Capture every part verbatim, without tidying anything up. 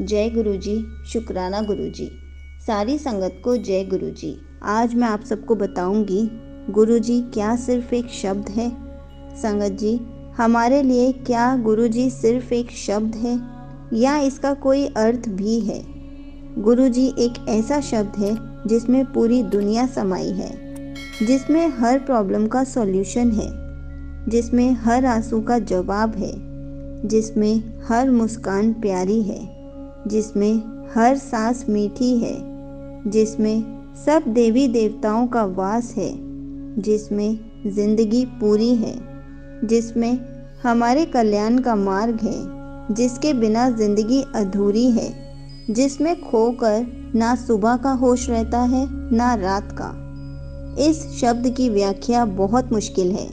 जय गुरु जी। शुक्राना गुरु जी, सारी संगत को जय गुरु जी। आज मैं आप सबको बताऊंगी, गुरु जी क्या सिर्फ एक शब्द है? संगत जी, हमारे लिए क्या गुरु जी सिर्फ एक शब्द है या इसका कोई अर्थ भी है? गुरु जी एक ऐसा शब्द है जिसमें पूरी दुनिया समाई है, जिसमें हर प्रॉब्लम का सॉल्यूशन है, जिसमें हर आंसू का जवाब है, जिसमें हर मुस्कान प्यारी है, जिसमें हर सांस मीठी है, जिसमें सब देवी देवताओं का वास है, जिसमें जिंदगी पूरी है, जिसमें हमारे कल्याण का मार्ग है, जिसके बिना जिंदगी अधूरी है, जिसमें खोकर ना सुबह का होश रहता है ना रात का। इस शब्द की व्याख्या बहुत मुश्किल है।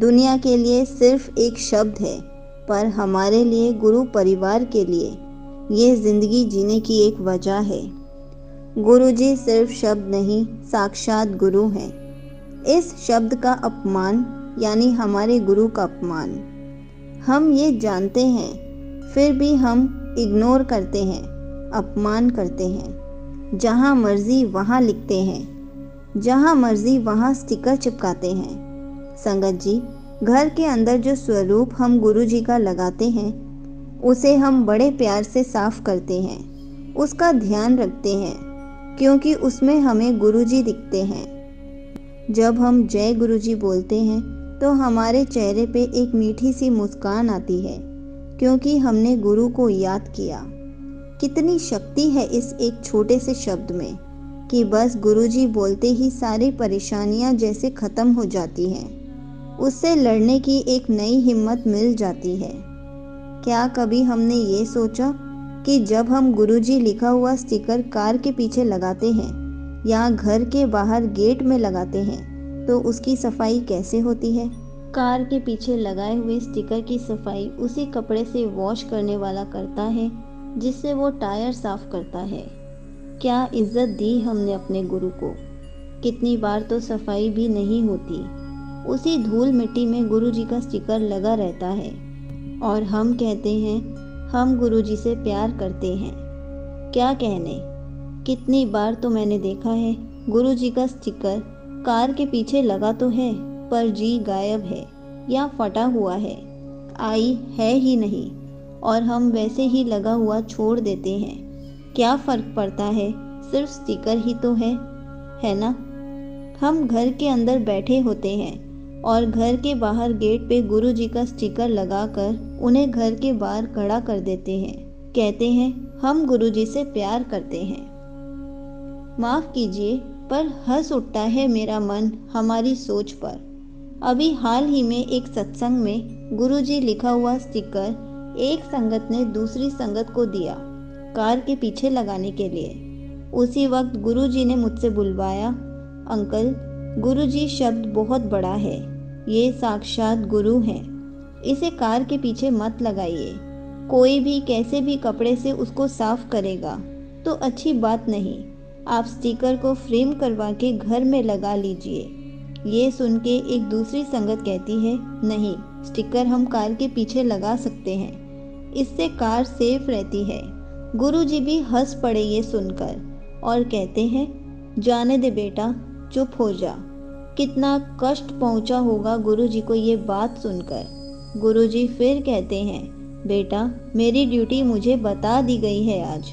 दुनिया के लिए सिर्फ एक शब्द है, पर हमारे लिए, गुरु परिवार के लिए, ये जिंदगी जीने की एक वजह है। गुरु जी सिर्फ शब्द नहीं, साक्षात गुरु हैं। इस शब्द का अपमान, यानी हमारे गुरु का अपमान, हम ये जानते हैं फिर भी हम इग्नोर करते हैं, अपमान करते हैं। जहाँ मर्जी वहाँ लिखते हैं, जहाँ मर्जी वहाँ स्टिकर चिपकाते हैं। संगत जी, घर के अंदर जो स्वरूप हम गुरु जी का लगाते हैं, उसे हम बड़े प्यार से साफ करते हैं, उसका ध्यान रखते हैं, क्योंकि उसमें हमें गुरु जी दिखते हैं। जब हम जय गुरु जी बोलते हैं तो हमारे चेहरे पे एक मीठी सी मुस्कान आती है, क्योंकि हमने गुरु को याद किया। कितनी शक्ति है इस एक छोटे से शब्द में कि बस गुरु जी बोलते ही सारी परेशानियाँ जैसे ख़त्म हो जाती हैं, उससे लड़ने की एक नई हिम्मत मिल जाती है। क्या कभी हमने ये सोचा कि जब हम गुरु जी लिखा हुआ स्टिकर कार के पीछे लगाते हैं या घर के बाहर गेट में लगाते हैं तो उसकी सफाई कैसे होती है? कार के पीछे लगाए हुए स्टिकर की सफाई उसी कपड़े से वॉश करने वाला करता है जिससे वो टायर साफ करता है। क्या इज्जत दी हमने अपने गुरु को। कितनी बार तो सफाई भी नहीं होती, उसी धूल मिट्टी में गुरु जी का स्टिकर लगा रहता है और हम कहते हैं हम गुरु जी से प्यार करते हैं। क्या कहने, कितनी बार तो मैंने देखा है गुरु जी का स्टिकर कार के पीछे लगा तो है पर जी गायब है या फटा हुआ है, आई है ही नहीं, और हम वैसे ही लगा हुआ छोड़ देते हैं। क्या फ़र्क पड़ता है, सिर्फ स्टिकर ही तो है, है ना? हम घर के अंदर बैठे होते हैं और घर के बाहर गेट पे गुरु जी का स्टिकर लगाकर उन्हें घर के बाहर खड़ा कर देते हैं, कहते हैं हम गुरु जी से प्यार करते हैं। माफ़ कीजिए पर हंस उठता है मेरा मन हमारी सोच पर। अभी हाल ही में एक सत्संग में गुरु जी लिखा हुआ स्टिकर एक संगत ने दूसरी संगत को दिया कार के पीछे लगाने के लिए। उसी वक्त गुरु जी ने मुझसे बुलवाया, अंकल गुरु जी शब्द बहुत बड़ा है, ये साक्षात गुरु हैं, इसे कार के पीछे मत लगाइए, कोई भी कैसे भी कपड़े से उसको साफ करेगा तो अच्छी बात नहीं, आप स्टिकर को फ्रेम करवा के घर में लगा लीजिए। ये सुन के एक दूसरी संगत कहती है, नहीं, स्टिकर हम कार के पीछे लगा सकते हैं, इससे कार सेफ रहती है। गुरु जी भी हंस पड़े ये सुनकर और कहते हैं, जाने दे बेटा, चुप हो जा। कितना कष्ट पहुंचा होगा गुरु जी को ये बात सुनकर। गुरु जी फिर कहते हैं, बेटा मेरी ड्यूटी मुझे बता दी गई है आज,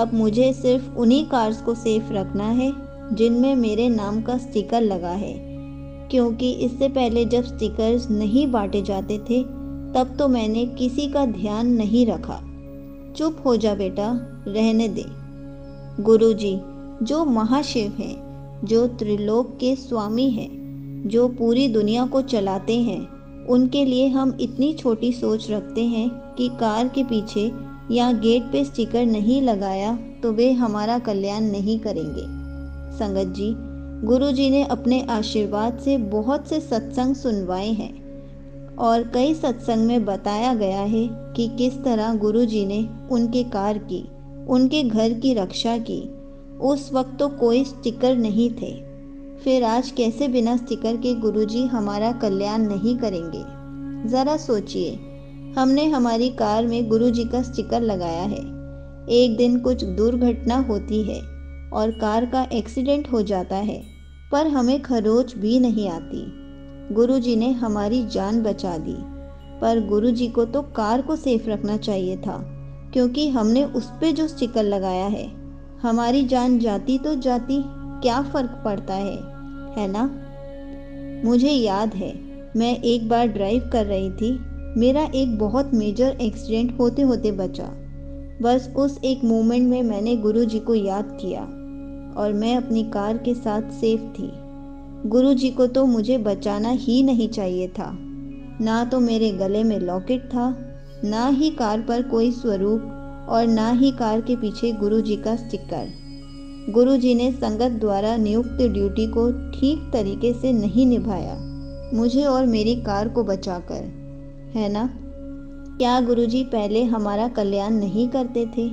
अब मुझे सिर्फ उन्हीं कार्स को सेफ रखना है जिनमें मेरे नाम का स्टिकर लगा है, क्योंकि इससे पहले जब स्टिकर्स नहीं बांटे जाते थे तब तो मैंने किसी का ध्यान नहीं रखा। चुप हो जा बेटा, रहने दे। गुरु जी जो महाशिव हैं, जो त्रिलोक के स्वामी हैं, जो पूरी दुनिया को चलाते हैं, उनके लिए हम इतनी छोटी सोच रखते हैं कि कार के पीछे या गेट पे स्टिकर नहीं लगाया तो वे हमारा कल्याण नहीं करेंगे। संगत जी, गुरु जी ने अपने आशीर्वाद से बहुत से सत्संग सुनवाए हैं और कई सत्संग में बताया गया है कि किस तरह गुरु जी ने उनके कार की, उनके घर की रक्षा की। उस वक्त तो कोई स्टिकर नहीं थे, फिर आज कैसे बिना स्टिकर के गुरुजी हमारा कल्याण नहीं करेंगे? ज़रा सोचिए, हमने हमारी कार में गुरुजी का स्टिकर लगाया है, एक दिन कुछ दुर्घटना होती है और कार का एक्सीडेंट हो जाता है, पर हमें खरोंच भी नहीं आती। गुरुजी ने हमारी जान बचा दी, पर गुरुजी को तो कार को सेफ रखना चाहिए था, क्योंकि हमने उस पर जो स्टिकर लगाया है। हमारी जान जाती तो जाती, क्या फ़र्क पड़ता है, है ना? मुझे याद है, मैं एक बार ड्राइव कर रही थी, मेरा एक बहुत मेजर एक्सीडेंट होते होते बचा। बस उस एक मोमेंट में मैंने गुरुजी को याद किया और मैं अपनी कार के साथ सेफ थी। गुरुजी को तो मुझे बचाना ही नहीं चाहिए था। ना तो मेरे गले में लॉकेट था, ना ही कार पर कोई स्वरूप, और ना ही कार के पीछे गुरुजी का स्टिकर। गुरुजी ने संगत द्वारा नियुक्त ड्यूटी को ठीक तरीके से नहीं निभाया, मुझे और मेरी कार को बचाकर, है ना? क्या गुरुजी पहले हमारा कल्याण नहीं करते थे?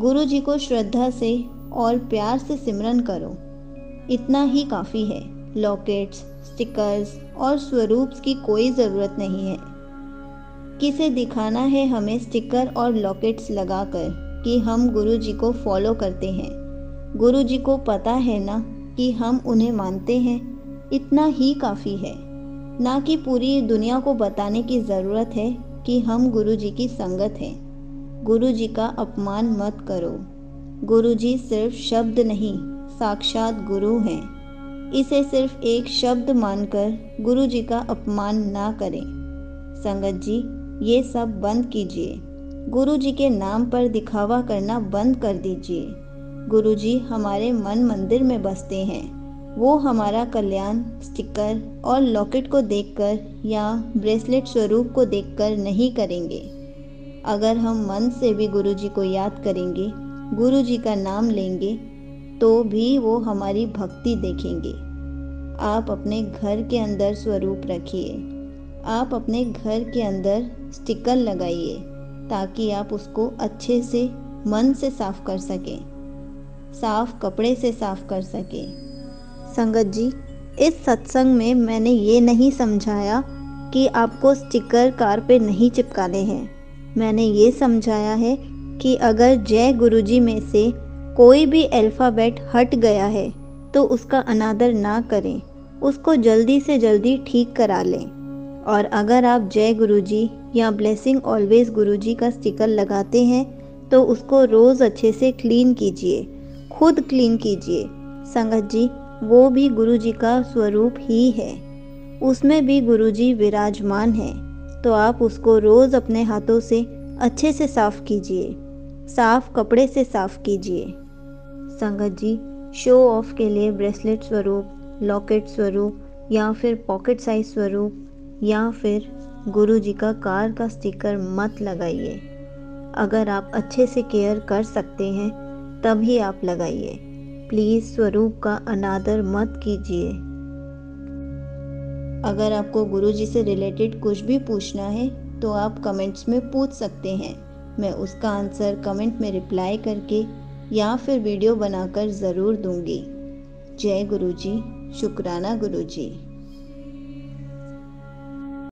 गुरुजी को श्रद्धा से और प्यार से सिमरन करो, इतना ही काफ़ी है। लॉकेट्स, स्टिकर्स और स्वरूप्स की कोई ज़रूरत नहीं है। किसे दिखाना है हमें स्टिकर और लॉकेट्स लगाकर कि हम गुरुजी को फॉलो करते हैं? गुरुजी को पता है ना कि हम उन्हें मानते हैं, इतना ही काफ़ी है। ना कि पूरी दुनिया को बताने की ज़रूरत है कि हम गुरुजी की संगत हैं। गुरुजी का अपमान मत करो। गुरुजी सिर्फ शब्द नहीं, साक्षात गुरु हैं। इसे सिर्फ एक शब्द मानकर गुरुजी का अपमान ना करें। संगत जी, ये सब बंद कीजिए। गुरुजी के नाम पर दिखावा करना बंद कर दीजिए। गुरुजी हमारे मन मंदिर में बसते हैं। वो हमारा कल्याण स्टिकर और लॉकेट को देखकर या ब्रेसलेट स्वरूप को देखकर नहीं करेंगे। अगर हम मन से भी गुरुजी को याद करेंगे, गुरुजी का नाम लेंगे, तो भी वो हमारी भक्ति देखेंगे। आप अपने घर के अंदर स्वरूप रखिए। आप अपने घर के अंदर स्टिकर लगाइए, ताकि आप उसको अच्छे से मन से साफ कर सकें, साफ कपड़े से साफ कर सकें। संगत जी, इस सत्संग में मैंने ये नहीं समझाया कि आपको स्टिकर कार पे नहीं चिपकाने हैं। मैंने ये समझाया है कि अगर जय गुरुजी में से कोई भी अल्फ़ाबेट हट गया है तो उसका अनादर ना करें, उसको जल्दी से जल्दी ठीक करा लें। और अगर आप जय गुरुजी या ब्लेसिंग ऑलवेज गुरुजी का स्टिकर लगाते हैं तो उसको रोज़ अच्छे से क्लीन कीजिए, खुद क्लीन कीजिए। संगत जी, वो भी गुरुजी का स्वरूप ही है, उसमें भी गुरुजी विराजमान है, तो आप उसको रोज़ अपने हाथों से अच्छे से साफ कीजिए, साफ कपड़े से साफ कीजिए। संगत जी, शो ऑफ के लिए ब्रेसलेट स्वरूप, लॉकेट स्वरूप या फिर पॉकेट साइज स्वरूप या फिर गुरुजी का कार का स्टिकर मत लगाइए। अगर आप अच्छे से केयर कर सकते हैं तभी आप लगाइए। प्लीज़ स्वरूप का अनादर मत कीजिए। अगर आपको गुरुजी से रिलेटेड कुछ भी पूछना है तो आप कमेंट्स में पूछ सकते हैं। मैं उसका आंसर कमेंट में रिप्लाई करके या फिर वीडियो बनाकर ज़रूर दूंगी। जय गुरुजी, शुक्राना गुरुजी।